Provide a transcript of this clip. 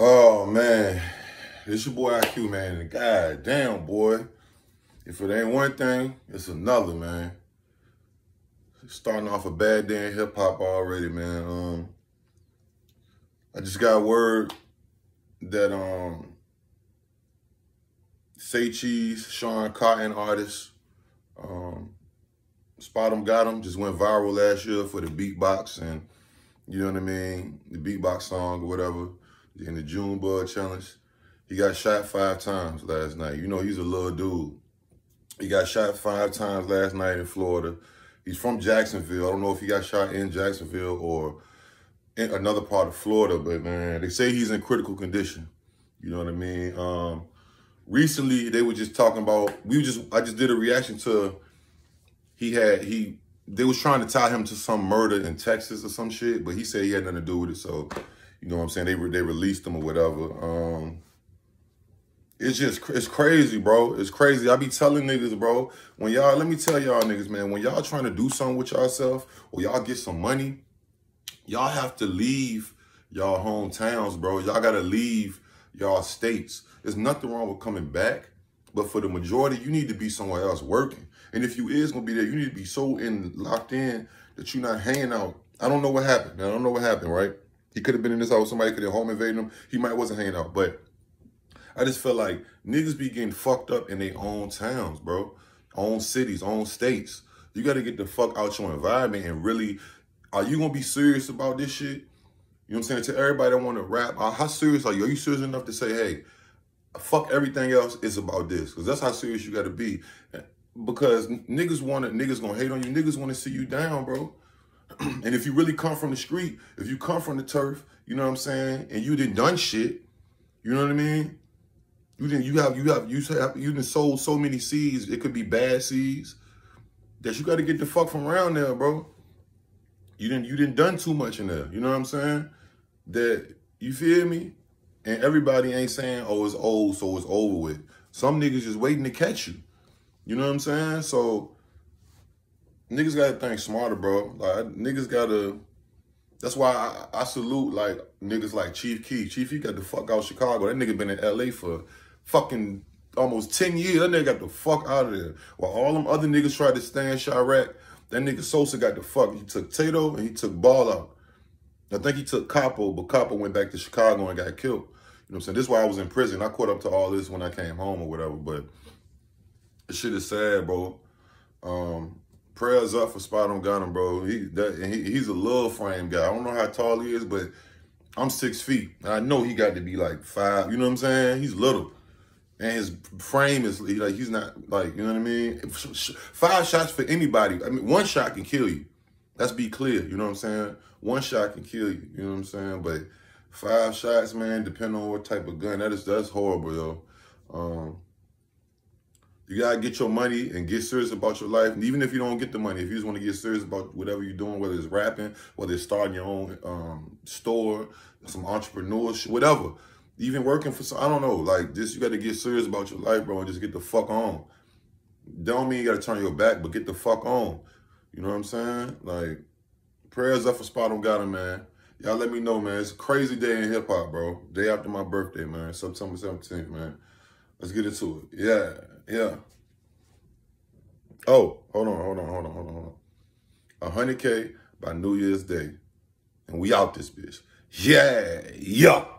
Oh, man. This your boy IQ, man. And god damn, boy. If it ain't one thing, it's another, man. Starting off a bad day in hip-hop already, man. I just got word that Say Cheese, Sean Cotton artist, Spot'em Got 'em, just went viral last year for the beatbox and, you know what I mean, the beatbox song or whatever, in the June Bug Challenge. He got shot 5 times last night. You know, he's a little dude. He got shot 5 times last night in Florida. He's from Jacksonville. I don't know if he got shot in Jacksonville or in another part of Florida, but, man, they say he's in critical condition. You know what I mean? Recently, they were just talking about, I just did a reaction to, they was trying to tie him to some murder in Texas or some shit, but he said he had nothing to do with it, so, you know what I'm saying, they released him or whatever. It's just, it's crazy, bro. It's crazy. I be telling niggas, bro, when y'all, let me tell y'all niggas, man, when y'all trying to do something with yourself or y'all get some money, y'all have to leave y'all hometowns, bro. Y'all got to leave y'all states. There's nothing wrong with coming back, but for the majority, you need to be somewhere else working. And if you is going to be there, you need to be so locked in that you're not hanging out. I don't know what happened. I don't know what happened, right? He could have been in this house. Somebody could have home invaded him. He might wasn't hanging out, but I just feel like niggas be getting fucked up in their own towns, bro. Own cities, own states. You got to get the fuck out your environment and really, are you going to be serious about this shit? You know what I'm saying? To everybody that want to rap, how serious are you? Are you serious enough to say, hey, fuck everything else, it's about this? Because that's how serious you got to be. Because niggas gonna hate on you. Niggas want to see you down, bro. And if you really come from the street, if you come from the turf, you know what I'm saying, and you done shit, you know what I mean? You done sold so many seeds, it could be bad seeds, that you got to get the fuck from around there, bro. You didn't done too much in there, you know what I'm saying? That, you feel me? And everybody ain't saying, oh, it's old, so it's over with. Some niggas just waiting to catch you. You know what I'm saying? So niggas gotta think smarter, bro. Like niggas gotta. That's why I salute like niggas like Chief Keef. Chief Keef got the fuck out of Chicago. That nigga been in L.A. for fucking almost 10 years. That nigga got the fuck out of there. While all them other niggas tried to stay in Chirac, that nigga Sosa got the fuck. He took Tato and he took Ball out. I think he took Capo, but Capo went back to Chicago and got killed. You know what I'm saying? This is why I was in prison. I caught up to all this when I came home or whatever, but. This shit is sad, bro. Prayers up for Spot'em Got 'em, bro. He's a little frame guy. I don't know how tall he is, but I'm 6 feet. And I know he got to be like 5. You know what I'm saying? He's little. And his frame is like, he's not like, you know what I mean? 5 shots for anybody. I mean, 1 shot can kill you. Let's be clear. You know what I'm saying? 1 shot can kill you. You know what I'm saying? But 5 shots, man, depending on what type of gun. That's horrible, yo. You gotta get your money and get serious about your life. And even if you don't get the money, if you just want to get serious about whatever you're doing, whether it's rapping, whether it's starting your own store, some entrepreneurship, whatever, even working for some, I don't know, like this, you gotta get serious about your life, bro, and just get the fuck on. Don't mean you gotta turn your back, but get the fuck on. You know what I'm saying? Like, prayers up for Spot'em Got 'em, man. Y'all let me know, man. It's a crazy day in hip hop, bro. Day after my birthday, man. September 17th, man. Let's get into it. Yeah. Oh, hold on. 100K by New Year's Day. And we out this bitch. Yeah.